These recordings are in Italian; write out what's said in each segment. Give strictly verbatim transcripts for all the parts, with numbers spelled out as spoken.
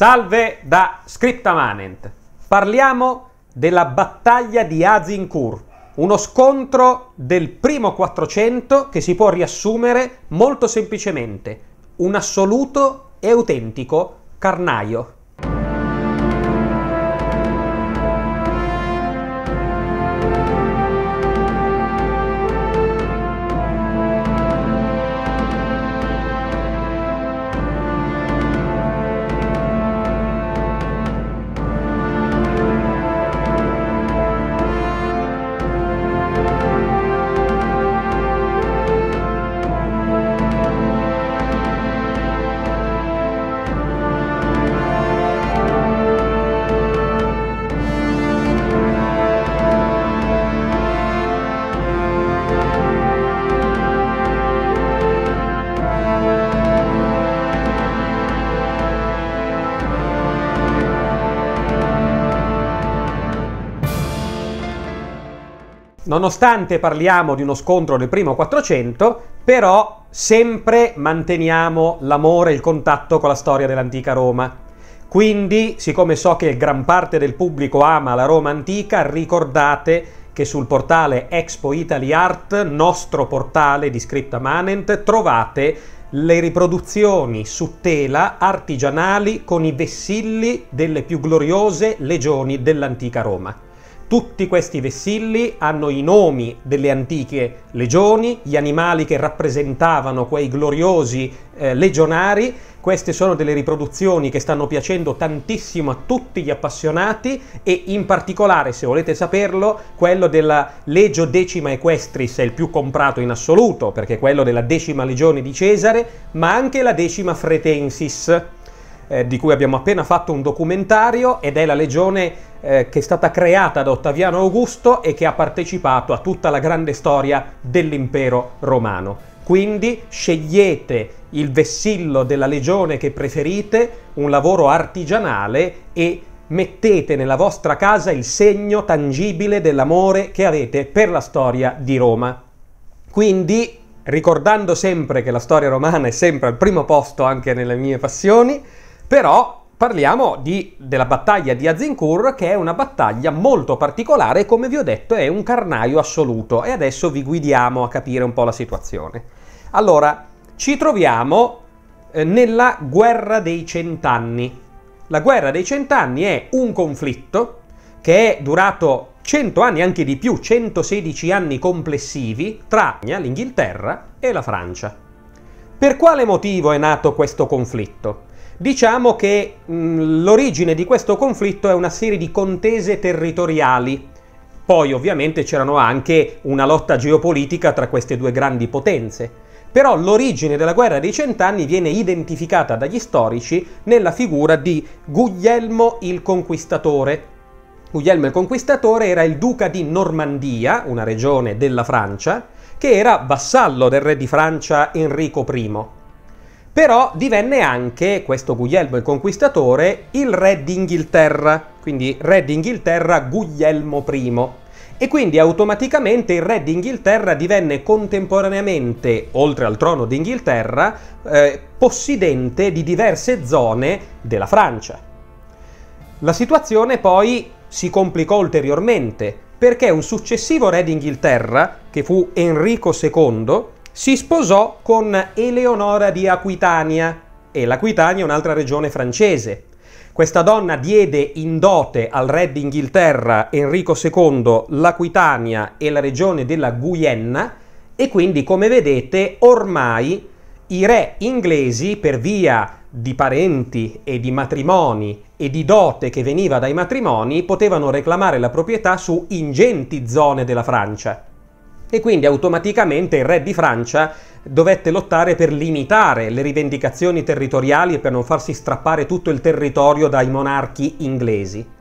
Salve da Scriptamanent. Parliamo della battaglia di Azincourt, uno scontro del primo Quattrocento che si può riassumere molto semplicemente: un assoluto e autentico carnaio. Nonostante parliamo di uno scontro del primo Quattrocento, però sempre manteniamo l'amore e il contatto con la storia dell'antica Roma. Quindi, siccome so che gran parte del pubblico ama la Roma antica, ricordate che sul portale Expo Italy Art, nostro portale di Scriptamanent, trovate le riproduzioni su tela artigianali con i vessilli delle più gloriose legioni dell'antica Roma. Tutti questi vessilli hanno i nomi delle antiche legioni, gli animali che rappresentavano quei gloriosi eh, legionari. Queste sono delle riproduzioni che stanno piacendo tantissimo a tutti gli appassionati, e in particolare, se volete saperlo, quello della Legio Decima Equestris è il più comprato in assoluto, perché è quello della decima legione di Cesare, ma anche la decima Fretensis, eh, di cui abbiamo appena fatto un documentario, ed è la legione Eh, che è stata creata da Ottaviano Augusto e che ha partecipato a tutta la grande storia dell'impero romano. Quindi scegliete il vessillo della legione che preferite, un lavoro artigianale, e mettete nella vostra casa il segno tangibile dell'amore che avete per la storia di Roma. Quindi, ricordando sempre che la storia romana è sempre al primo posto anche nelle mie passioni, però parliamo di, della battaglia di Azincourt, che è una battaglia molto particolare. Come vi ho detto, è un carnaio assoluto, e adesso vi guidiamo a capire un po' la situazione. Allora, ci troviamo eh, nella Guerra dei Cent'anni. La Guerra dei Cent'anni è un conflitto che è durato cento anni, anche di più, centosedici anni complessivi, tra l'Inghilterra e la Francia. Per quale motivo è nato questo conflitto? Diciamo che l'origine di questo conflitto è una serie di contese territoriali. Poi ovviamente c'erano anche una lotta geopolitica tra queste due grandi potenze. Però l'origine della Guerra dei Cent'anni viene identificata dagli storici nella figura di Guglielmo il Conquistatore. Guglielmo il Conquistatore era il duca di Normandia, una regione della Francia, che era vassallo del re di Francia Enrico primo. Però divenne anche, questo Guglielmo il Conquistatore, il re d'Inghilterra, quindi re d'Inghilterra Guglielmo primo. E quindi automaticamente il re d'Inghilterra divenne contemporaneamente, oltre al trono d'Inghilterra, eh, possidente di diverse zone della Francia. La situazione poi si complicò ulteriormente, perché un successivo re d'Inghilterra, che fu Enrico secondo, si sposò con Eleonora di Aquitania, e l'Aquitania è un'altra regione francese. Questa donna diede in dote al re d'Inghilterra Enrico secondo l'Aquitania e la regione della Guyenne, e quindi, come vedete, ormai i re inglesi, per via di parenti e di matrimoni e di dote che veniva dai matrimoni, potevano reclamare la proprietà su ingenti zone della Francia. E quindi automaticamente il re di Francia dovette lottare per limitare le rivendicazioni territoriali e per non farsi strappare tutto il territorio dai monarchi inglesi.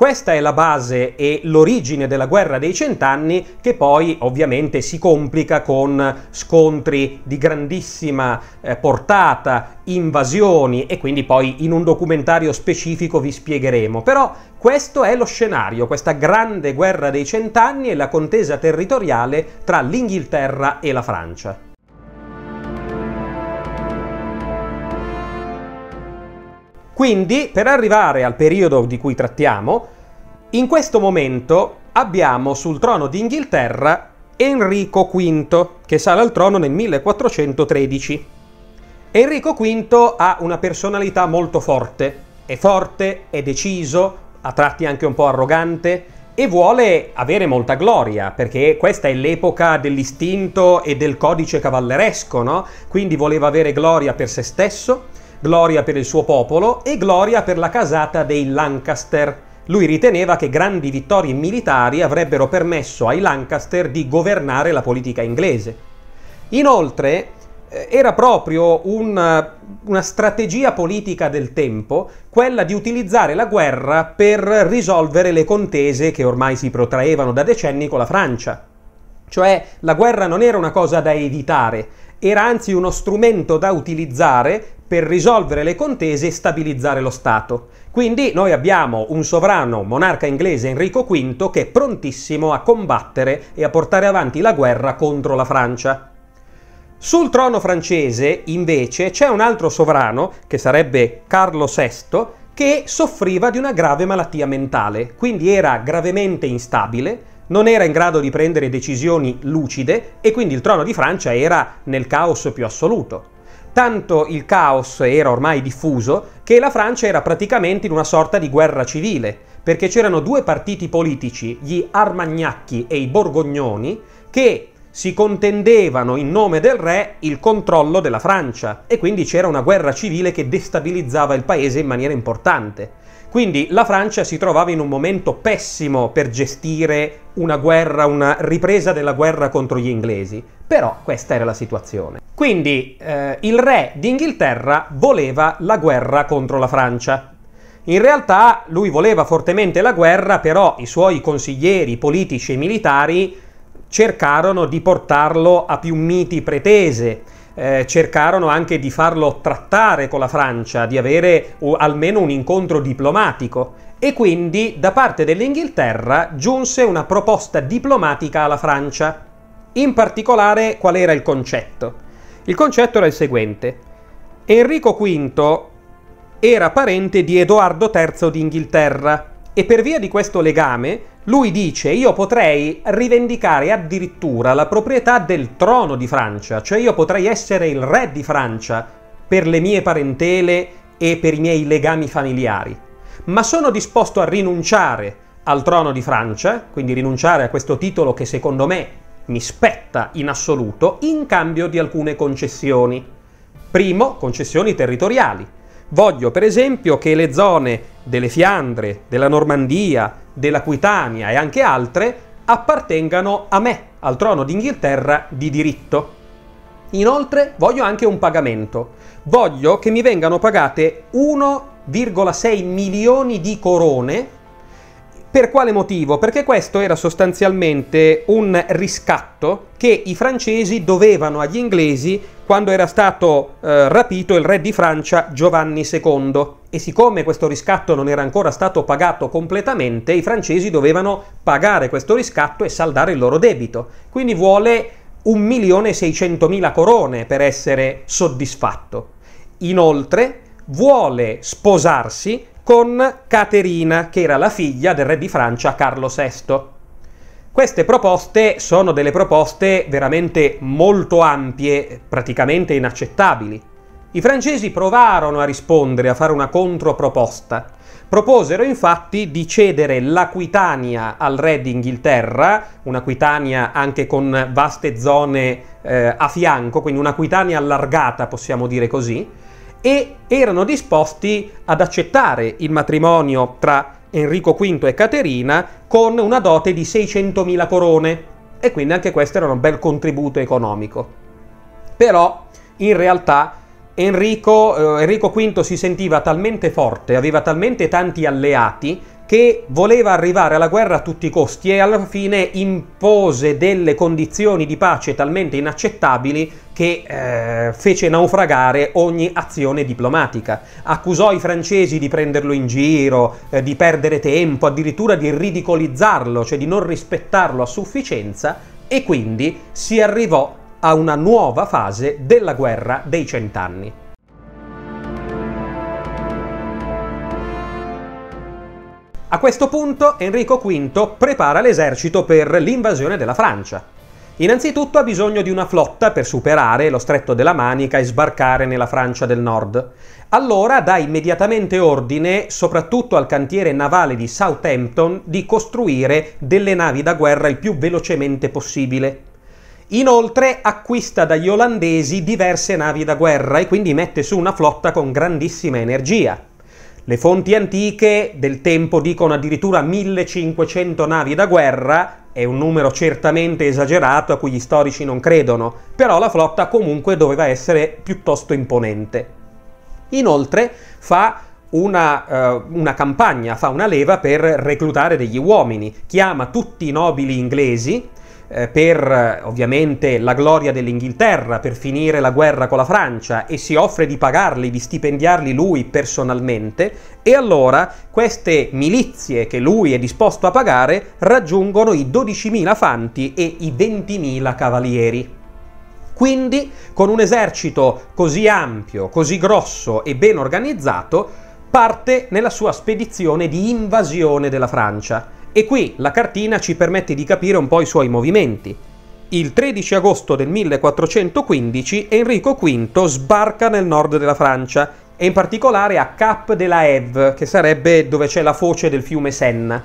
Questa è la base e l'origine della Guerra dei Cent'anni, che poi ovviamente si complica con scontri di grandissima eh, portata, invasioni, e quindi poi in un documentario specifico vi spiegheremo. Però questo è lo scenario, questa grande Guerra dei Cent'anni e la contesa territoriale tra l'Inghilterra e la Francia. Quindi, per arrivare al periodo di cui trattiamo, in questo momento abbiamo sul trono d'Inghilterra Enrico quinto, che sale al trono nel millequattrocentotredici. Enrico quinto ha una personalità molto forte, è forte, è deciso, a tratti anche un po' arrogante, e vuole avere molta gloria, perché questa è l'epoca dell'istinto e del codice cavalleresco, no? Quindi voleva avere gloria per se stesso, gloria per il suo popolo e gloria per la casata dei Lancaster. Lui riteneva che grandi vittorie militari avrebbero permesso ai Lancaster di governare la politica inglese. Inoltre, era proprio una, una strategia politica del tempo, quella di utilizzare la guerra per risolvere le contese che ormai si protraevano da decenni con la Francia. Cioè, la guerra non era una cosa da evitare, era anzi uno strumento da utilizzare per risolvere le contese e stabilizzare lo Stato. Quindi noi abbiamo un sovrano monarca inglese, Enrico quinto, che è prontissimo a combattere e a portare avanti la guerra contro la Francia. Sul trono francese, invece, c'è un altro sovrano, che sarebbe Carlo sesto, che soffriva di una grave malattia mentale, quindi era gravemente instabile, non era in grado di prendere decisioni lucide e quindi il trono di Francia era nel caos più assoluto. Tanto il caos era ormai diffuso che la Francia era praticamente in una sorta di guerra civile, perché c'erano due partiti politici, gli Armagnacchi e i Borgognoni, che si contendevano in nome del re il controllo della Francia e quindi c'era una guerra civile che destabilizzava il paese in maniera importante. Quindi la Francia si trovava in un momento pessimo per gestire una guerra, una ripresa della guerra contro gli inglesi, però questa era la situazione. Quindi eh, il re d'Inghilterra voleva la guerra contro la Francia. In realtà lui voleva fortemente la guerra, però i suoi consiglieri politici e militari cercarono di portarlo a più miti pretese, eh, cercarono anche di farlo trattare con la Francia, di avere uh, almeno un incontro diplomatico, e quindi da parte dell'Inghilterra giunse una proposta diplomatica alla Francia. In particolare, qual era il concetto? Il concetto era il seguente: Enrico quinto era parente di Edoardo terzo d'Inghilterra e per via di questo legame lui dice: io potrei rivendicare addirittura la proprietà del trono di Francia, cioè io potrei essere il re di Francia per le mie parentele e per i miei legami familiari, ma sono disposto a rinunciare al trono di Francia, quindi rinunciare a questo titolo che secondo me mi spetta in assoluto, in cambio di alcune concessioni. Primo, concessioni territoriali. Voglio per esempio che le zone delle Fiandre, della Normandia, dell'Aquitania e anche altre appartengano a me, al trono d'Inghilterra di diritto. Inoltre voglio anche un pagamento. Voglio che mi vengano pagate uno virgola sei milioni di corone. Per quale motivo? Perché questo era sostanzialmente un riscatto che i francesi dovevano agli inglesi quando era stato eh, rapito il re di Francia Giovanni secondo. E siccome questo riscatto non era ancora stato pagato completamente, i francesi dovevano pagare questo riscatto e saldare il loro debito. Quindi vuole un milione e seicentomila corone per essere soddisfatto. Inoltre vuole sposarsi con Caterina, che era la figlia del re di Francia Carlo sesto. Queste proposte sono delle proposte veramente molto ampie, praticamente inaccettabili. I francesi provarono a rispondere, a fare una controproposta. Proposero infatti di cedere l'Aquitania al re d'Inghilterra, un'Aquitania anche con vaste zone eh, a fianco, quindi un'Aquitania allargata, possiamo dire così, e erano disposti ad accettare il matrimonio tra Enrico quinto e Caterina con una dote di seicentomila corone, e quindi anche questo era un bel contributo economico. Però in realtà Enrico, eh, Enrico quinto si sentiva talmente forte, aveva talmente tanti alleati che voleva arrivare alla guerra a tutti i costi e alla fine impose delle condizioni di pace talmente inaccettabili che eh, fece naufragare ogni azione diplomatica. Accusò i francesi di prenderlo in giro, eh, di perdere tempo, addirittura di ridicolizzarlo, cioè di non rispettarlo a sufficienza, e quindi si arrivò a una nuova fase della Guerra dei Cent'anni. A questo punto Enrico quinto prepara l'esercito per l'invasione della Francia. Innanzitutto ha bisogno di una flotta per superare lo Stretto della Manica e sbarcare nella Francia del Nord. Allora dà immediatamente ordine, soprattutto al cantiere navale di Southampton, di costruire delle navi da guerra il più velocemente possibile. Inoltre acquista dagli olandesi diverse navi da guerra e quindi mette su una flotta con grandissima energia. Le fonti antiche del tempo dicono addirittura millecinquecento navi da guerra, è un numero certamente esagerato a cui gli storici non credono, però la flotta comunque doveva essere piuttosto imponente. Inoltre fa una, uh, una campagna, fa una leva per reclutare degli uomini, chiama tutti i nobili inglesi, per ovviamente la gloria dell'Inghilterra, per finire la guerra con la Francia, e si offre di pagarli, di stipendiarli lui personalmente, e allora queste milizie che lui è disposto a pagare raggiungono i dodicimila fanti e i ventimila cavalieri. Quindi, con un esercito così ampio, così grosso e ben organizzato, parte nella sua spedizione di invasione della Francia. E qui la cartina ci permette di capire un po' i suoi movimenti. Il tredici agosto del millequattrocentoquindici Enrico quinto sbarca nel nord della Francia, e in particolare a Cap de la Heve, che sarebbe dove c'è la foce del fiume Senna.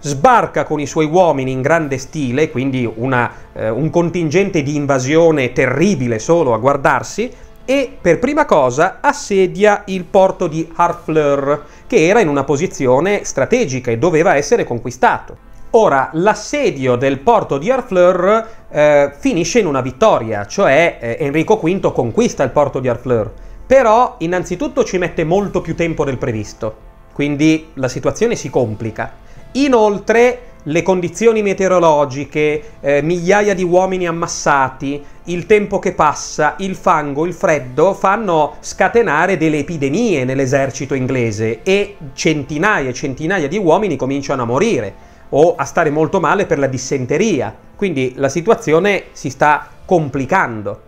Sbarca con i suoi uomini in grande stile, quindi una, eh, un contingente di invasione terribile solo a guardarsi, e per prima cosa assedia il porto di Harfleur, che era in una posizione strategica e doveva essere conquistato. Ora, l'assedio del porto di Harfleur eh, finisce in una vittoria, cioè eh, Enrico quinto conquista il porto di Harfleur, però innanzitutto ci mette molto più tempo del previsto, quindi la situazione si complica. Inoltre, le condizioni meteorologiche, eh, migliaia di uomini ammassati, il tempo che passa, il fango, il freddo fanno scatenare delle epidemie nell'esercito inglese e centinaia e centinaia di uomini cominciano a morire o a stare molto male per la dissenteria. Quindi la situazione si sta complicando.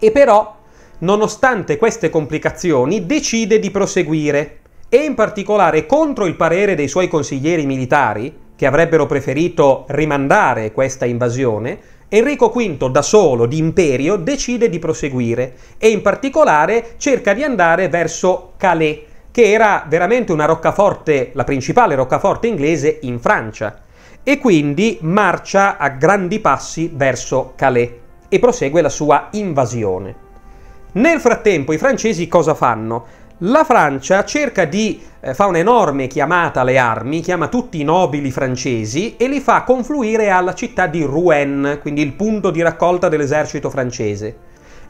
E però, nonostante queste complicazioni, decide di proseguire e in particolare contro il parere dei suoi consiglieri militari, che avrebbero preferito rimandare questa invasione, Enrico quinto da solo, di imperio, decide di proseguire e in particolare cerca di andare verso Calais, che era veramente una roccaforte, la principale roccaforte inglese in Francia, e quindi marcia a grandi passi verso Calais e prosegue la sua invasione. Nel frattempo i francesi cosa fanno? La Francia cerca di eh, fa un'enorme chiamata alle armi, chiama tutti i nobili francesi e li fa confluire alla città di Rouen, quindi il punto di raccolta dell'esercito francese.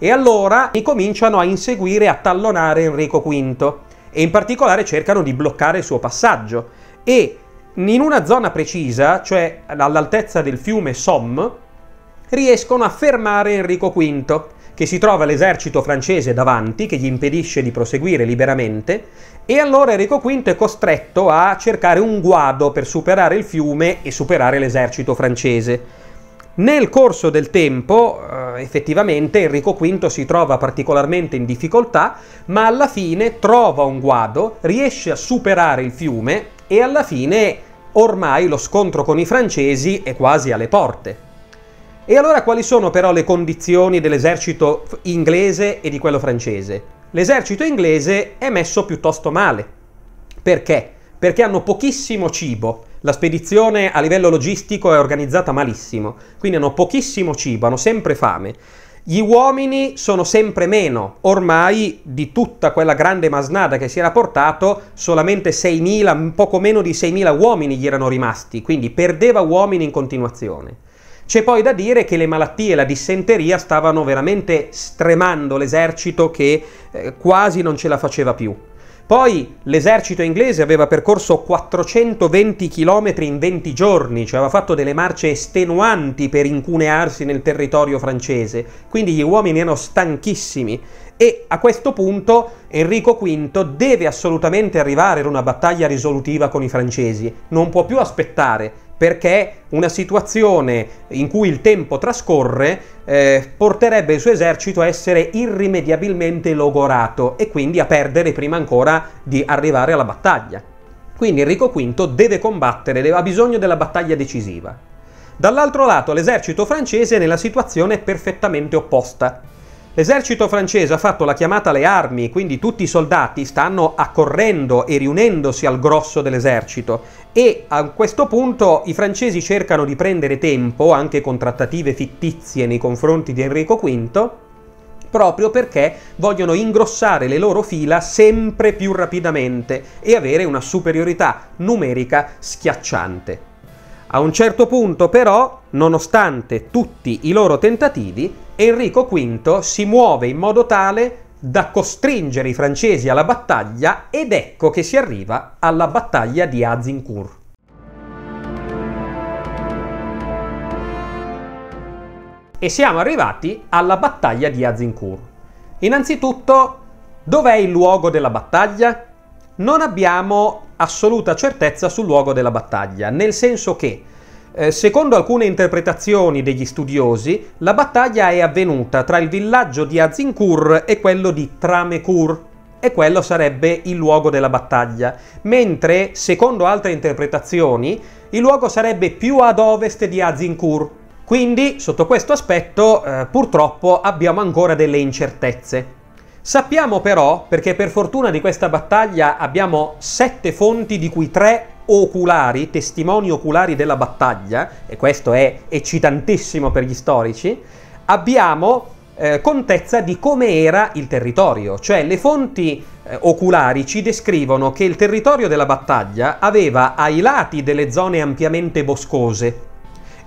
E allora cominciano a inseguire, a tallonare Enrico quinto e in particolare cercano di bloccare il suo passaggio. E in una zona precisa, cioè all'altezza del fiume Somme, riescono a fermare Enrico quinto, che si trova l'esercito francese davanti, che gli impedisce di proseguire liberamente, e allora Enrico quinto è costretto a cercare un guado per superare il fiume e superare l'esercito francese. Nel corso del tempo, effettivamente, Enrico quinto si trova particolarmente in difficoltà, ma alla fine trova un guado, riesce a superare il fiume e alla fine ormai lo scontro con i francesi è quasi alle porte. E allora quali sono però le condizioni dell'esercito inglese e di quello francese? L'esercito inglese è messo piuttosto male. Perché? Perché hanno pochissimo cibo. La spedizione a livello logistico è organizzata malissimo, quindi hanno pochissimo cibo, hanno sempre fame. Gli uomini sono sempre meno, ormai di tutta quella grande masnada che si era portato, solamente seimila, poco meno di seimila uomini gli erano rimasti, quindi perdeva uomini in continuazione. C'è poi da dire che le malattie e la dissenteria stavano veramente stremando l'esercito che eh, quasi non ce la faceva più. Poi l'esercito inglese aveva percorso quattrocentoventi chilometri in venti giorni, cioè aveva fatto delle marce estenuanti per incunearsi nel territorio francese, quindi gli uomini erano stanchissimi e a questo punto Enrico quinto deve assolutamente arrivare ad una battaglia risolutiva con i francesi, non può più aspettare, perché una situazione in cui il tempo trascorre eh, porterebbe il suo esercito a essere irrimediabilmente logorato e quindi a perdere prima ancora di arrivare alla battaglia. Quindi Enrico quinto deve combattere, ha bisogno della battaglia decisiva. Dall'altro lato l'esercito francese è nella situazione perfettamente opposta. L'esercito francese ha fatto la chiamata alle armi, quindi tutti i soldati stanno accorrendo e riunendosi al grosso dell'esercito e a questo punto i francesi cercano di prendere tempo, anche con trattative fittizie nei confronti di Enrico quinto, proprio perché vogliono ingrossare le loro fila sempre più rapidamente e avere una superiorità numerica schiacciante. A un certo punto però, nonostante tutti i loro tentativi, Enrico quinto si muove in modo tale da costringere i francesi alla battaglia ed ecco che si arriva alla battaglia di Azincourt. E siamo arrivati alla battaglia di Azincourt. Innanzitutto, dov'è il luogo della battaglia? Non abbiamo assoluta certezza sul luogo della battaglia, nel senso che, eh, secondo alcune interpretazioni degli studiosi, la battaglia è avvenuta tra il villaggio di Azincourt e quello di Tramekur, e quello sarebbe il luogo della battaglia, mentre, secondo altre interpretazioni, il luogo sarebbe più ad ovest di Azincourt. Quindi, sotto questo aspetto, eh, purtroppo abbiamo ancora delle incertezze. Sappiamo però, perché per fortuna di questa battaglia abbiamo sette fonti di cui tre oculari, testimoni oculari della battaglia, e questo è eccitantissimo per gli storici, abbiamo eh, contezza di come era il territorio, cioè le fonti eh, oculari ci descrivono che il territorio della battaglia aveva ai lati delle zone ampiamente boscose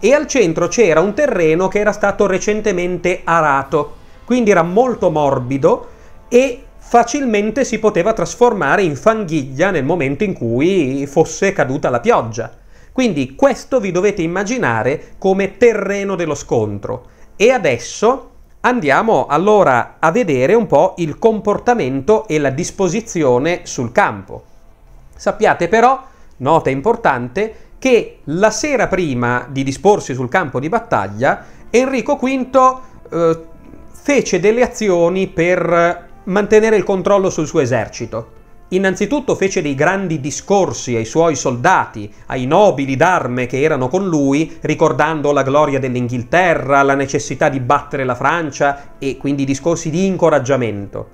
e al centro c'era un terreno che era stato recentemente arato, quindi era molto morbido e facilmente si poteva trasformare in fanghiglia nel momento in cui fosse caduta la pioggia. Quindi questo vi dovete immaginare come terreno dello scontro. E adesso andiamo allora a vedere un po' il comportamento e la disposizione sul campo. Sappiate però, nota importante, che la sera prima di disporsi sul campo di battaglia, Enrico V eh, fece delle azioni per mantenere il controllo sul suo esercito. Innanzitutto fece dei grandi discorsi ai suoi soldati, ai nobili d'arme che erano con lui, ricordando la gloria dell'Inghilterra, la necessità di battere la Francia e quindi discorsi di incoraggiamento.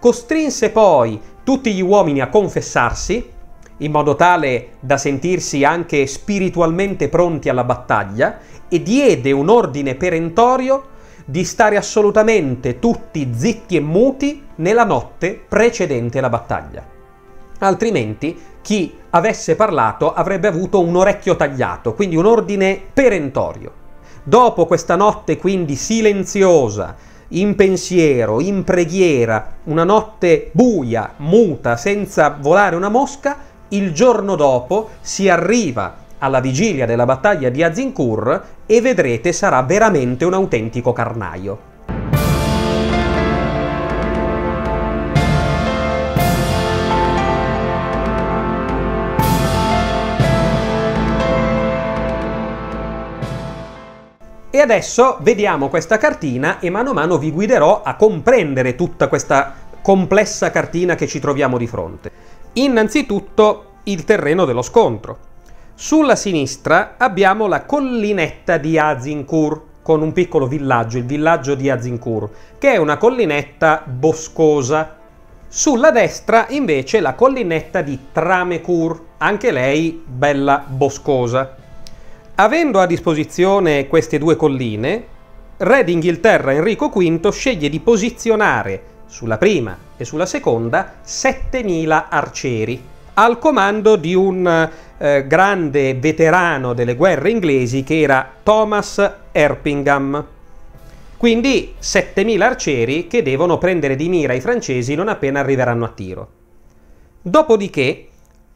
Costrinse poi tutti gli uomini a confessarsi, in modo tale da sentirsi anche spiritualmente pronti alla battaglia, e diede un ordine perentorio di stare assolutamente tutti zitti e muti nella notte precedente la battaglia. Altrimenti chi avesse parlato avrebbe avuto un orecchio tagliato, quindi un ordine perentorio. Dopo questa notte quindi silenziosa, in pensiero, in preghiera, una notte buia, muta, senza volare una mosca, il giorno dopo si arriva alla vigilia della battaglia di Azincourt e vedrete sarà veramente un autentico carnaio. E adesso vediamo questa cartina e mano a mano vi guiderò a comprendere tutta questa complessa cartina che ci troviamo di fronte. Innanzitutto il terreno dello scontro. Sulla sinistra abbiamo la collinetta di Azincourt, con un piccolo villaggio, il villaggio di Azincourt, che è una collinetta boscosa. Sulla destra invece la collinetta di Tramecourt, anche lei bella boscosa. Avendo a disposizione queste due colline, re d'Inghilterra Enrico V sceglie di posizionare sulla prima e sulla seconda settemila arcieri, al comando di un eh, grande veterano delle guerre inglesi che era Thomas Erpingham. Quindi settemila arcieri che devono prendere di mira i francesi non appena arriveranno a tiro. Dopodiché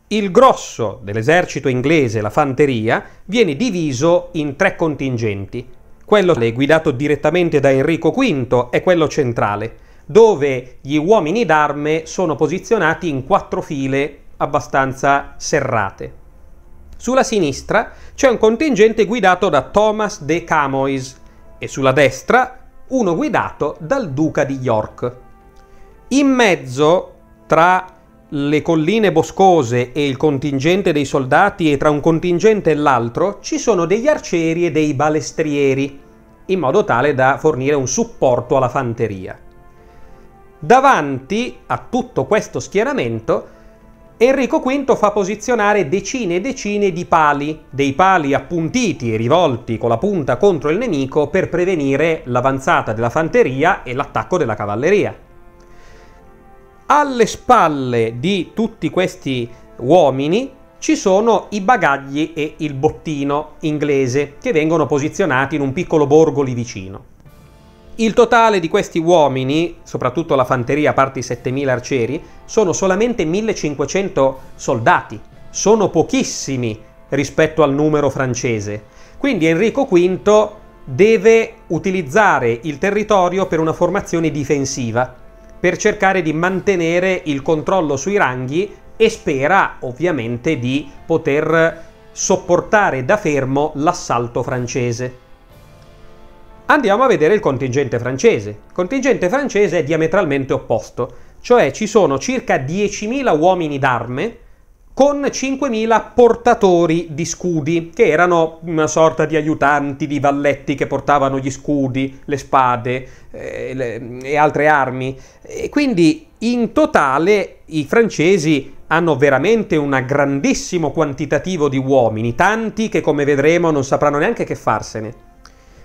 il grosso dell'esercito inglese, la fanteria, viene diviso in tre contingenti. Quello guidato direttamente da Enrico V è quello centrale, dove gli uomini d'arme sono posizionati in quattro file abbastanza serrate. Sulla sinistra c'è un contingente guidato da Thomas de Camois e sulla destra uno guidato dal Duca di York. In mezzo tra le colline boscose e il contingente dei soldati, e tra un contingente e l'altro ci sono degli arcieri e dei balestrieri, in modo tale da fornire un supporto alla fanteria. Davanti a tutto questo schieramento Enrico quinto fa posizionare decine e decine di pali, dei pali appuntiti e rivolti con la punta contro il nemico per prevenire l'avanzata della fanteria e l'attacco della cavalleria. Alle spalle di tutti questi uomini ci sono i bagagli e il bottino inglese che vengono posizionati in un piccolo borgo lì vicino. Il totale di questi uomini, soprattutto la fanteria a parte i settemila arcieri, sono solamente millecinquecento soldati, sono pochissimi rispetto al numero francese. Quindi Enrico quinto deve utilizzare il territorio per una formazione difensiva, per cercare di mantenere il controllo sui ranghi, e spera ovviamente di poter sopportare da fermo l'assalto francese. Andiamo a vedere il contingente francese. Il contingente francese è diametralmente opposto, cioè ci sono circa diecimila uomini d'arme con cinquemila portatori di scudi, che erano una sorta di aiutanti, di valletti che portavano gli scudi, le spade eh, le, e altre armi. E quindi in totale i francesi hanno veramente un grandissimo quantitativo di uomini, tanti che, come vedremo, non sapranno neanche che farsene.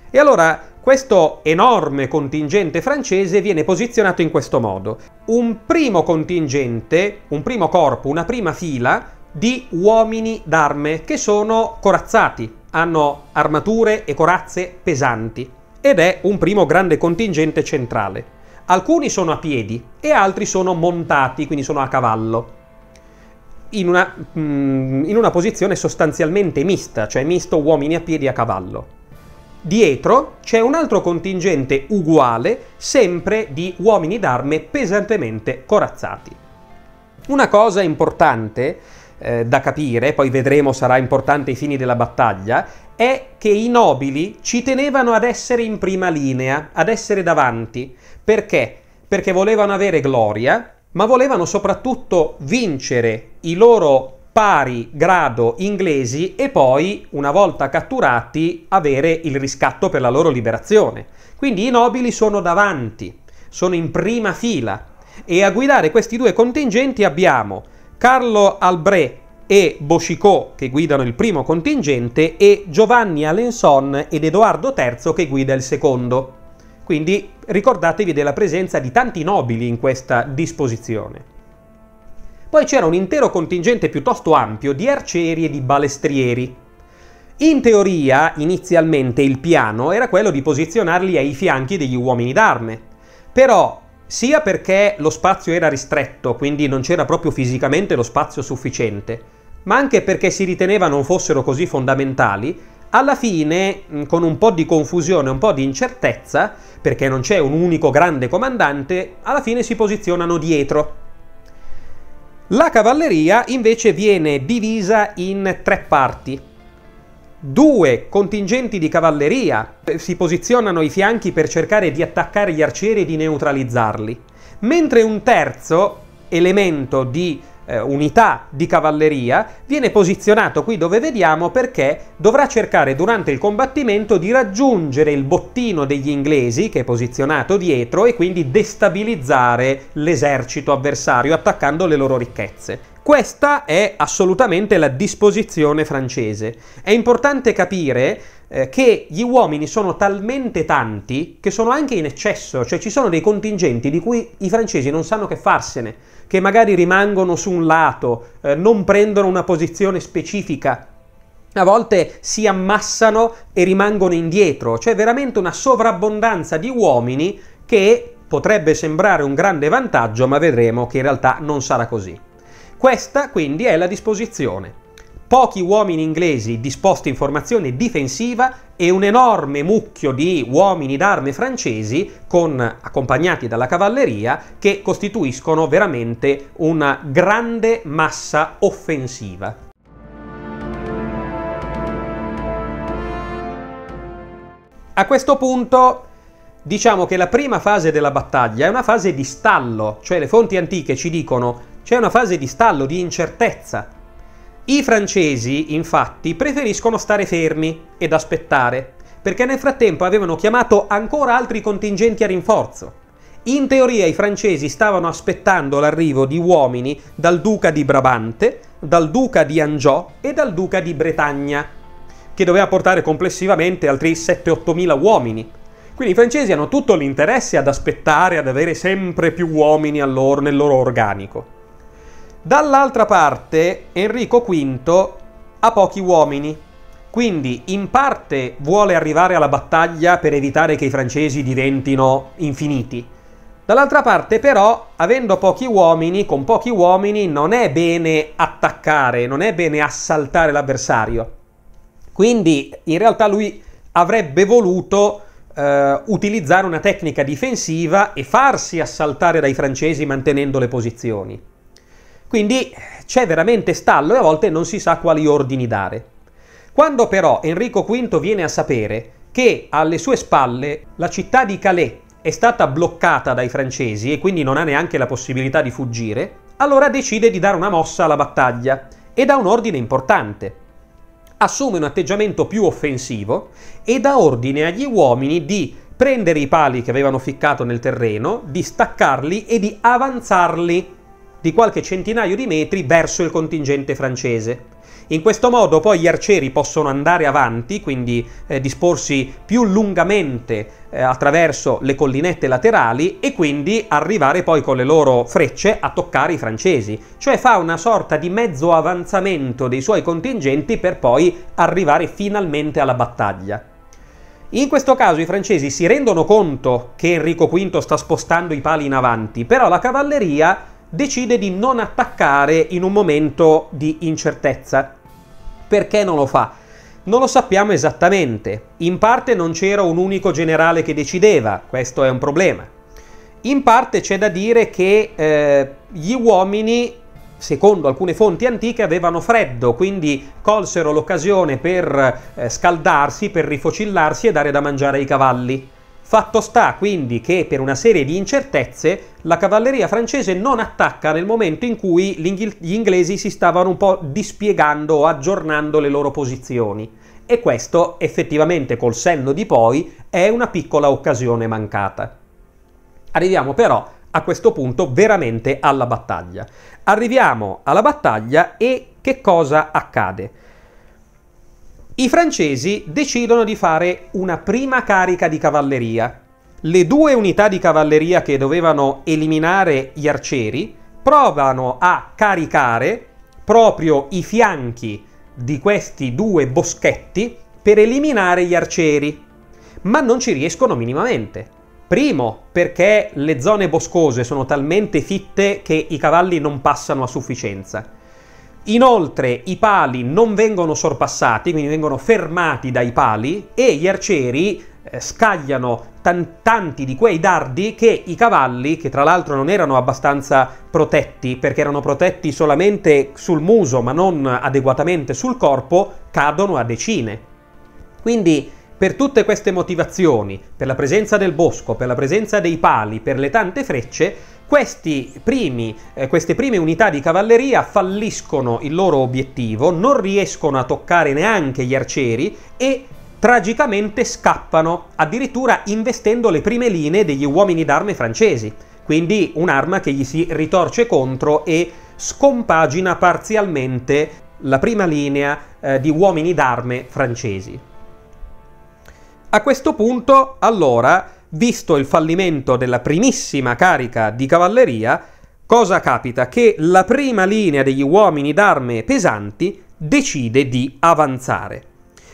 E allora questo enorme contingente francese viene posizionato in questo modo. Un primo contingente, un primo corpo, una prima fila di uomini d'arme che sono corazzati, hanno armature e corazze pesanti, ed è un primo grande contingente centrale. Alcuni sono a piedi e altri sono montati, quindi sono a cavallo, in una, in una posizione sostanzialmente mista, cioè misto uomini a piedi e a cavallo. Dietro c'è un altro contingente uguale, sempre di uomini d'arme pesantemente corazzati. Una cosa importante eh, da capire, poi vedremo sarà importante ai fini della battaglia, è che i nobili ci tenevano ad essere in prima linea, ad essere davanti. Perché? Perché volevano avere gloria, ma volevano soprattutto vincere i loro pari grado inglesi e poi, una volta catturati, avere il riscatto per la loro liberazione. Quindi i nobili sono davanti, sono in prima fila, e a guidare questi due contingenti abbiamo Carlo Albret e Boschicot, che guidano il primo contingente, e Giovanni Alençon ed Edoardo terzo che guida il secondo. Quindi ricordatevi della presenza di tanti nobili in questa disposizione. Poi c'era un intero contingente piuttosto ampio di arcieri e di balestrieri. In teoria, inizialmente, il piano era quello di posizionarli ai fianchi degli uomini d'arme. Però, sia perché lo spazio era ristretto, quindi non c'era proprio fisicamente lo spazio sufficiente, ma anche perché si riteneva non fossero così fondamentali, alla fine, con un po' di confusione, un po' di incertezza, perché non c'è un unico grande comandante, alla fine si posizionano dietro. La cavalleria invece viene divisa in tre parti. Due contingenti di cavalleria si posizionano ai fianchi per cercare di attaccare gli arcieri e di neutralizzarli, mentre un terzo elemento di eh, unità di cavalleria viene posizionato qui dove vediamo, perché dovrà cercare durante il combattimento di raggiungere il bottino degli inglesi, che è posizionato dietro, e quindi destabilizzare l'esercito avversario attaccando le loro ricchezze. Questa è assolutamente la disposizione francese. È importante capire eh, che gli uomini sono talmente tanti che sono anche in eccesso, cioè ci sono dei contingenti di cui i francesi non sanno che farsene, che magari rimangono su un lato, eh, non prendono una posizione specifica, a volte si ammassano e rimangono indietro. C'è veramente una sovrabbondanza di uomini che potrebbe sembrare un grande vantaggio, ma vedremo che in realtà non sarà così. Questa quindi è la disposizione. Pochi uomini inglesi disposti in formazione difensiva e un enorme mucchio di uomini d'arme francesi con, accompagnati dalla cavalleria, che costituiscono veramente una grande massa offensiva. A questo punto diciamo che la prima fase della battaglia è una fase di stallo, cioè le fonti antiche ci dicono C'è una fase di stallo, di incertezza. I francesi, infatti, preferiscono stare fermi ed aspettare, perché nel frattempo avevano chiamato ancora altri contingenti a rinforzo. In teoria i francesi stavano aspettando l'arrivo di uomini dal duca di Brabante, dal duca di Angiò e dal duca di Bretagna, che doveva portare complessivamente altri sette otto mila uomini. Quindi i francesi hanno tutto l'interesse ad aspettare, ad avere sempre più uomini al loro, nel loro organico. Dall'altra parte Enrico quinto ha pochi uomini, quindi in parte vuole arrivare alla battaglia per evitare che i francesi diventino infiniti. Dall'altra parte però, avendo pochi uomini, con pochi uomini non è bene attaccare, non è bene assaltare l'avversario. Quindi in realtà lui avrebbe voluto eh, utilizzare una tecnica difensiva e farsi assaltare dai francesi mantenendo le posizioni. Quindi c'è veramente stallo e a volte non si sa quali ordini dare. Quando però Enrico quinto viene a sapere che alle sue spalle la città di Calais è stata bloccata dai francesi e quindi non ha neanche la possibilità di fuggire, allora decide di dare una mossa alla battaglia e dà un ordine importante. Assume un atteggiamento più offensivo e dà ordine agli uomini di prendere i pali che avevano ficcato nel terreno, di staccarli e di avanzarli di qualche centinaio di metri verso il contingente francese. In questo modo poi gli arcieri possono andare avanti, quindi eh, disporsi più lungamente eh, attraverso le collinette laterali e quindi arrivare poi con le loro frecce a toccare i francesi. Cioè fa una sorta di mezzo avanzamento dei suoi contingenti per poi arrivare finalmente alla battaglia. In questo caso i francesi si rendono conto che Enrico quinto sta spostando i pali in avanti, però la cavalleria decide di non attaccare in un momento di incertezza. Perché non lo fa? Non lo sappiamo esattamente. In parte non c'era un unico generale che decideva, questo è un problema. In parte c'è da dire che eh, gli uomini, secondo alcune fonti antiche, avevano freddo, quindi colsero l'occasione per eh, scaldarsi, per rifocillarsi e dare da mangiare ai cavalli. Fatto sta quindi che per una serie di incertezze la cavalleria francese non attacca nel momento in cui gli inglesi si stavano un po' dispiegando o aggiornando le loro posizioni, e questo effettivamente col senno di poi è una piccola occasione mancata. Arriviamo però a questo punto veramente alla battaglia. Arriviamo alla battaglia e che cosa accade? I francesi decidono di fare una prima carica di cavalleria. Le due unità di cavalleria che dovevano eliminare gli arcieri provano a caricare proprio i fianchi di questi due boschetti per eliminare gli arcieri, ma non ci riescono minimamente. Primo, perché le zone boscose sono talmente fitte che i cavalli non passano a sufficienza. Inoltre i pali non vengono sorpassati, quindi vengono fermati dai pali e gli arcieri eh, scagliano tan tanti di quei dardi che i cavalli, che tra l'altro non erano abbastanza protetti perché erano protetti solamente sul muso ma non adeguatamente sul corpo, cadono a decine. Quindi per tutte queste motivazioni, per la presenza del bosco, per la presenza dei pali, per le tante frecce, Questi primi, eh, queste prime unità di cavalleria falliscono il loro obiettivo, non riescono a toccare neanche gli arcieri e tragicamente scappano, addirittura investendo le prime linee degli uomini d'arme francesi, quindi un'arma che gli si ritorce contro e scompagina parzialmente la prima linea eh, di uomini d'arme francesi. A questo punto, allora, visto il fallimento della primissima carica di cavalleria, cosa capita? Che la prima linea degli uomini d'arme pesanti decide di avanzare.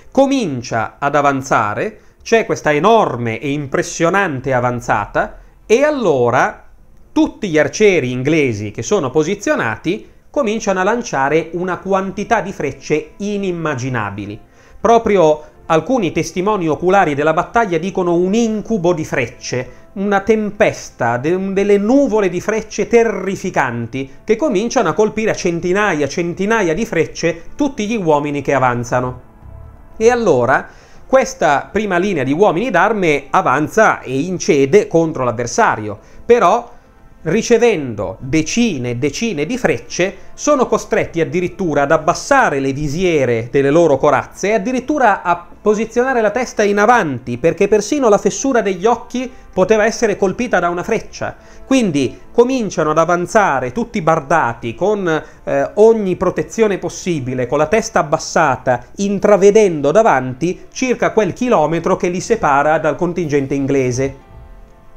Comincia ad avanzare, c'è questa enorme e impressionante avanzata, e allora tutti gli arcieri inglesi che sono posizionati cominciano a lanciare una quantità di frecce inimmaginabili. Proprio alcuni testimoni oculari della battaglia dicono un incubo di frecce, una tempesta, de- delle nuvole di frecce terrificanti che cominciano a colpire a centinaia e centinaia di frecce tutti gli uomini che avanzano. E allora questa prima linea di uomini d'arme avanza e incede contro l'avversario, però ricevendo decine e decine di frecce, sono costretti addirittura ad abbassare le visiere delle loro corazze e addirittura a posizionare la testa in avanti, perché persino la fessura degli occhi poteva essere colpita da una freccia. Quindi cominciano ad avanzare tutti bardati, con eh, ogni protezione possibile, con la testa abbassata, intravedendo davanti circa quel chilometro che li separa dal contingente inglese.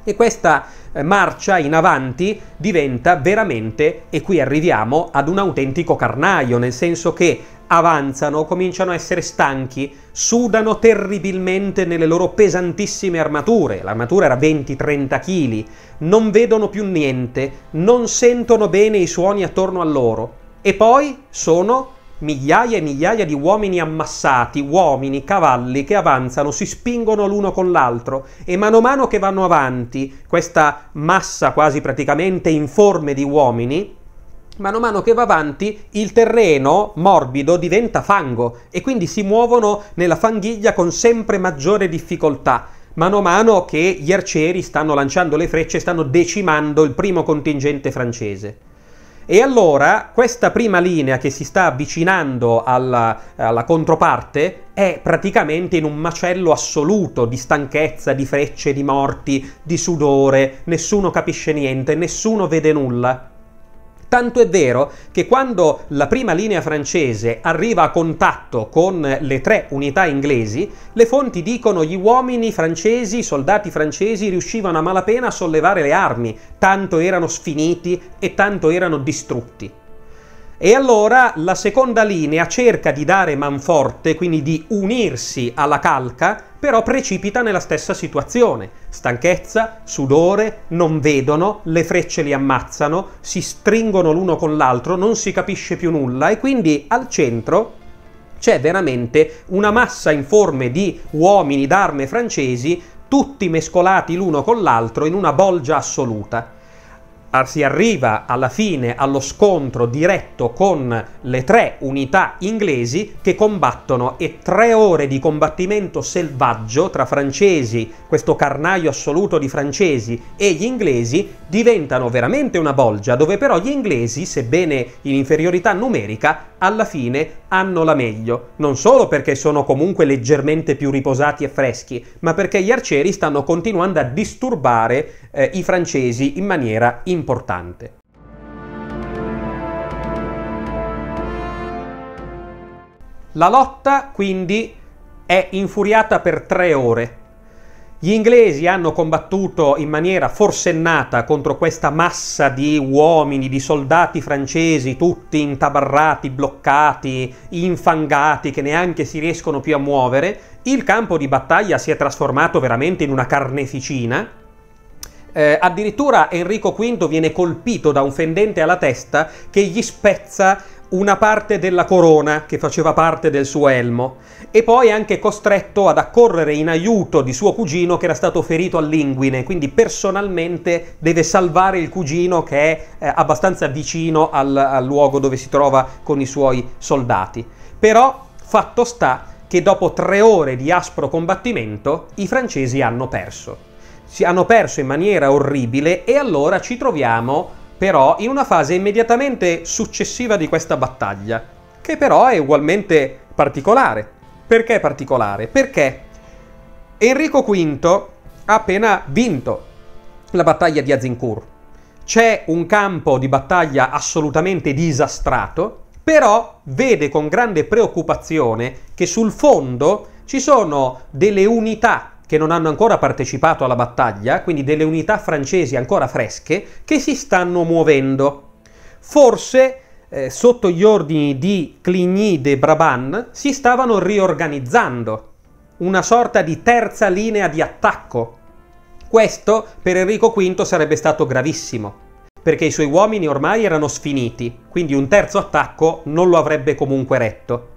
E questa marcia in avanti diventa veramente, e qui arriviamo, ad un autentico carnaio, nel senso che avanzano, cominciano a essere stanchi, sudano terribilmente nelle loro pesantissime armature, l'armatura era venti trenta chili, non vedono più niente, non sentono bene i suoni attorno a loro, e poi sono migliaia e migliaia di uomini ammassati, uomini, cavalli che avanzano, si spingono l'uno con l'altro e mano a mano che vanno avanti, questa massa quasi praticamente informe di uomini, mano a mano che va avanti il terreno morbido diventa fango e quindi si muovono nella fanghiglia con sempre maggiore difficoltà. Mano a mano che gli arcieri stanno lanciando le frecce, stanno decimando il primo contingente francese. E allora questa prima linea che si sta avvicinando alla, alla controparte è praticamente in un macello assoluto di stanchezza, di frecce, di morti, di sudore, nessuno capisce niente, nessuno vede nulla. Tanto è vero che quando la prima linea francese arriva a contatto con le tre unità inglesi, le fonti dicono gli uomini francesi, i soldati francesi riuscivano a malapena a sollevare le armi, tanto erano sfiniti e tanto erano distrutti. E allora la seconda linea cerca di dare manforte, quindi di unirsi alla calca, però precipita nella stessa situazione. Stanchezza, sudore, non vedono, le frecce li ammazzano, si stringono l'uno con l'altro, non si capisce più nulla e quindi al centro c'è veramente una massa informe di uomini d'arme francesi, tutti mescolati l'uno con l'altro in una bolgia assoluta. Si arriva alla fine allo scontro diretto con le tre unità inglesi che combattono e tre ore di combattimento selvaggio tra francesi, questo carnaio assoluto di francesi e gli inglesi diventano veramente una bolgia dove però gli inglesi, sebbene in inferiorità numerica, alla fine hanno la meglio, non solo perché sono comunque leggermente più riposati e freschi, ma perché gli arcieri stanno continuando a disturbare eh, i francesi in maniera importante. importante. La lotta quindi è infuriata per tre ore. Gli inglesi hanno combattuto in maniera forsennata contro questa massa di uomini, di soldati francesi, tutti intabarrati, bloccati, infangati, che neanche si riescono più a muovere. Il campo di battaglia si è trasformato veramente in una carneficina. Eh, addirittura Enrico quinto viene colpito da un fendente alla testa che gli spezza una parte della corona che faceva parte del suo elmo e poi è anche costretto ad accorrere in aiuto di suo cugino che era stato ferito all'inguine, quindi personalmente deve salvare il cugino che è eh, abbastanza vicino al, al luogo dove si trova con i suoi soldati. Però fatto sta che dopo tre ore di aspro combattimento i francesi hanno perso. Si hanno perso in maniera orribile e allora ci troviamo però in una fase immediatamente successiva di questa battaglia, che però è ugualmente particolare. Perché particolare? Perché Enrico quinto ha appena vinto la battaglia di Azincourt. C'è un campo di battaglia assolutamente disastrato, però vede con grande preoccupazione che sul fondo ci sono delle unità che non hanno ancora partecipato alla battaglia, quindi delle unità francesi ancora fresche, che si stanno muovendo. Forse, eh, sotto gli ordini di Cligny de Brabant, si stavano riorganizzando, una sorta di terza linea di attacco. Questo per Enrico quinto sarebbe stato gravissimo, perché i suoi uomini ormai erano sfiniti, quindi un terzo attacco non lo avrebbe comunque retto.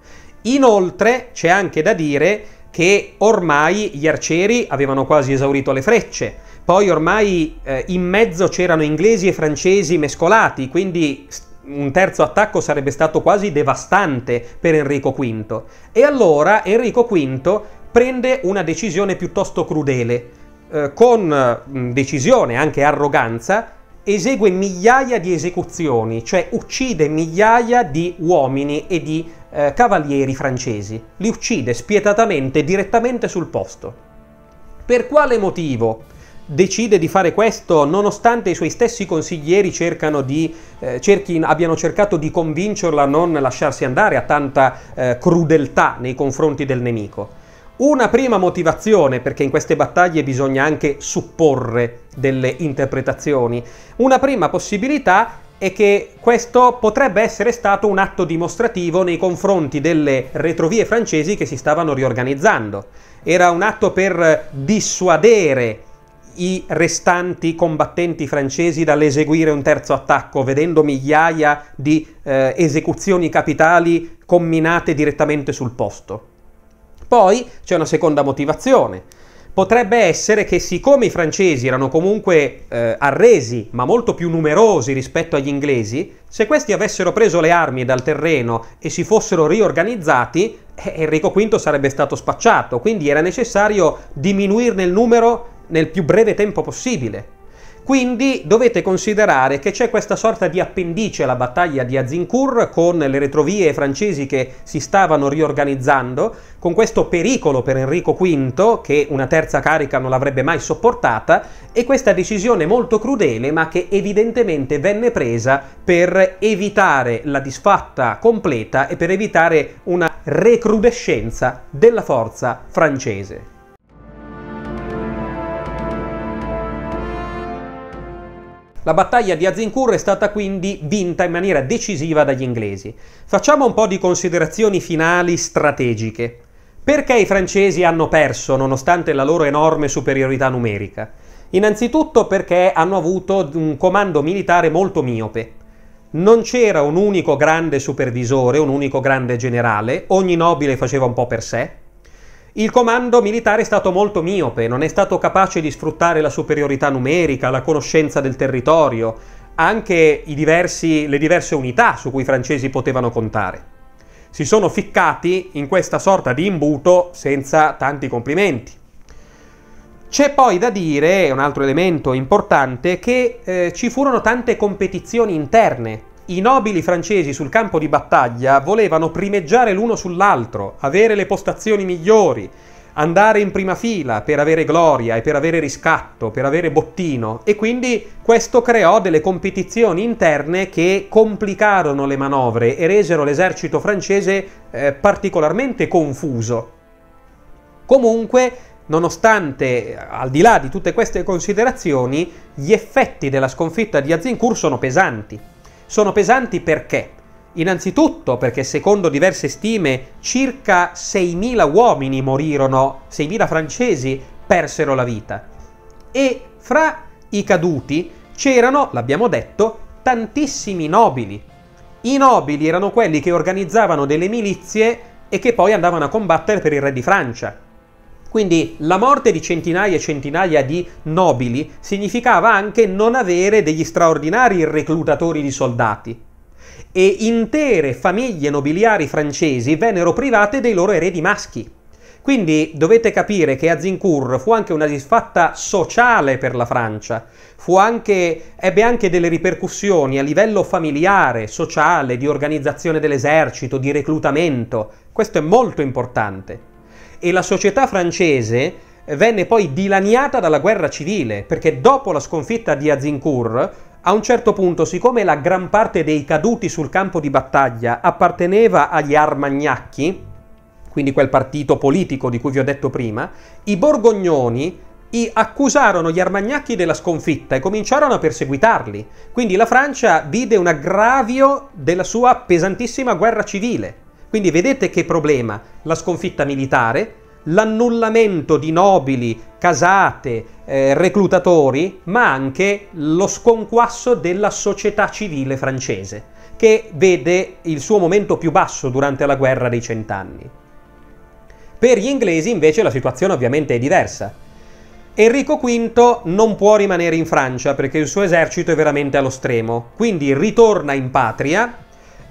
Inoltre, c'è anche da dire che ormai gli arcieri avevano quasi esaurito le frecce, poi ormai eh, in mezzo c'erano inglesi e francesi mescolati, quindi un terzo attacco sarebbe stato quasi devastante per Enrico quinto. E allora Enrico quinto prende una decisione piuttosto crudele, eh, con decisione anche arroganza esegue migliaia di esecuzioni, cioè uccide migliaia di uomini e di eh, cavalieri francesi. Li uccide spietatamente, direttamente sul posto. Per quale motivo decide di fare questo nonostante i suoi stessi consiglieri cercano di, eh, cerchi, abbiano cercato di convincerlo a non lasciarsi andare a tanta eh, crudeltà nei confronti del nemico? Una prima motivazione, perché in queste battaglie bisogna anche supporre delle interpretazioni, una prima possibilità è che questo potrebbe essere stato un atto dimostrativo nei confronti delle retrovie francesi che si stavano riorganizzando. Era un atto per dissuadere i restanti combattenti francesi dall'eseguire un terzo attacco, vedendo migliaia di eh, esecuzioni capitali comminate direttamente sul posto. Poi c'è una seconda motivazione. Potrebbe essere che, siccome i francesi erano comunque eh, arresi, ma molto più numerosi rispetto agli inglesi, se questi avessero preso le armi dal terreno e si fossero riorganizzati, eh, Enrico quinto sarebbe stato spacciato, quindi era necessario diminuirne il numero nel più breve tempo possibile. Quindi dovete considerare che c'è questa sorta di appendice alla battaglia di Azincourt, con le retrovie francesi che si stavano riorganizzando, con questo pericolo per Enrico quinto che una terza carica non l'avrebbe mai sopportata, e questa decisione molto crudele ma che evidentemente venne presa per evitare la disfatta completa e per evitare una recrudescenza della forza francese. La battaglia di Azincourt è stata quindi vinta in maniera decisiva dagli inglesi. Facciamo un po' di considerazioni finali strategiche. Perché i francesi hanno perso, nonostante la loro enorme superiorità numerica? Innanzitutto perché hanno avuto un comando militare molto miope. Non c'era un unico grande supervisore, un unico grande generale, ogni nobile faceva un po' per sé. Il comando militare è stato molto miope, non è stato capace di sfruttare la superiorità numerica, la conoscenza del territorio, anche i diversi, le diverse unità su cui i francesi potevano contare. Si sono ficcati in questa sorta di imbuto senza tanti complimenti. C'è poi da dire, un altro elemento importante, che eh, ci furono tante competizioni interne. I nobili francesi sul campo di battaglia volevano primeggiare l'uno sull'altro, avere le postazioni migliori, andare in prima fila per avere gloria e per avere riscatto, per avere bottino, e quindi questo creò delle competizioni interne che complicarono le manovre e resero l'esercito francese eh, particolarmente confuso. Comunque, nonostante, al di là di tutte queste considerazioni, gli effetti della sconfitta di Azincourt sono pesanti. Sono pesanti perché? Innanzitutto perché, secondo diverse stime, circa seimila uomini morirono, seimila francesi persero la vita. E fra i caduti c'erano, l'abbiamo detto, tantissimi nobili. I nobili erano quelli che organizzavano delle milizie e che poi andavano a combattere per il re di Francia. Quindi la morte di centinaia e centinaia di nobili significava anche non avere degli straordinari reclutatori di soldati, e intere famiglie nobiliari francesi vennero private dei loro eredi maschi. Quindi dovete capire che Azincourt fu anche una disfatta sociale per la Francia, fu anche, ebbe anche delle ripercussioni a livello familiare, sociale, di organizzazione dell'esercito, di reclutamento. Questo è molto importante. E la società francese venne poi dilaniata dalla guerra civile, perché dopo la sconfitta di Azincourt, a un certo punto, siccome la gran parte dei caduti sul campo di battaglia apparteneva agli Armagnacchi, quindi quel partito politico di cui vi ho detto prima, i borgognoni accusarono gli Armagnacchi della sconfitta e cominciarono a perseguitarli. Quindi la Francia vide un aggravio della sua pesantissima guerra civile. Quindi vedete che problema: la sconfitta militare, l'annullamento di nobili, casate, eh, reclutatori, ma anche lo sconquasso della società civile francese, che vede il suo momento più basso durante la Guerra dei Cent'anni. Per gli inglesi invece la situazione ovviamente è diversa. Enrico quinto non può rimanere in Francia perché il suo esercito è veramente allo stremo, quindi ritorna in patria.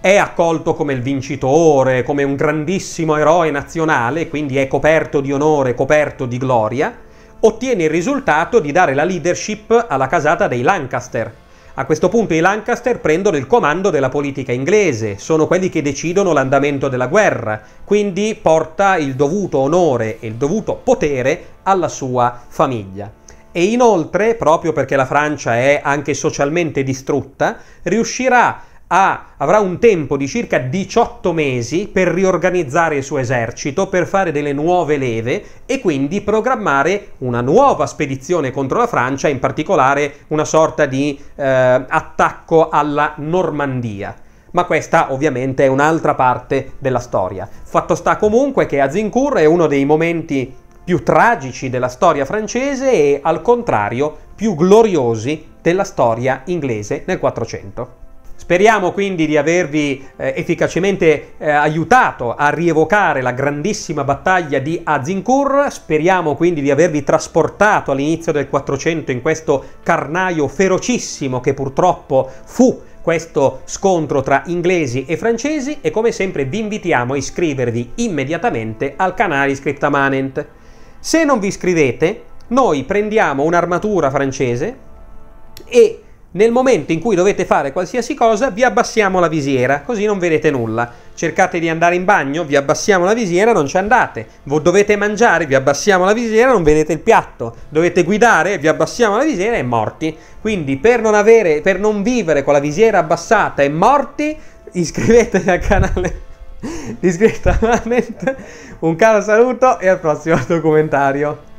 È accolto come il vincitore, come un grandissimo eroe nazionale, quindi è coperto di onore, coperto di gloria. Ottiene il risultato di dare la leadership alla casata dei Lancaster. A questo punto i Lancaster prendono il comando della politica inglese, sono quelli che decidono l'andamento della guerra, quindi porta il dovuto onore e il dovuto potere alla sua famiglia. E inoltre, proprio perché la Francia è anche socialmente distrutta, riuscirà a, avrà un tempo di circa diciotto mesi per riorganizzare il suo esercito, per fare delle nuove leve e quindi programmare una nuova spedizione contro la Francia, in particolare una sorta di eh, attacco alla Normandia. Ma questa ovviamente è un'altra parte della storia. Fatto sta comunque che Azincourt è uno dei momenti più tragici della storia francese e al contrario più gloriosi della storia inglese nel Quattrocento. Speriamo quindi di avervi eh, efficacemente eh, aiutato a rievocare la grandissima battaglia di Azincourt, speriamo quindi di avervi trasportato all'inizio del Quattrocento in questo carnaio ferocissimo che purtroppo fu questo scontro tra inglesi e francesi, e come sempre vi invitiamo a iscrivervi immediatamente al canale Scriptamanent. Se non vi iscrivete, noi prendiamo un'armatura francese e nel momento in cui dovete fare qualsiasi cosa vi abbassiamo la visiera, così non vedete nulla. Cercate di andare in bagno, vi abbassiamo la visiera, non ci andate. Voi dovete mangiare, vi abbassiamo la visiera, non vedete il piatto. Dovete guidare, vi abbassiamo la visiera e morti. Quindi per non avere, per non vivere con la visiera abbassata e morti, iscrivetevi al canale di Scriptamanent. Un caro saluto e al prossimo documentario.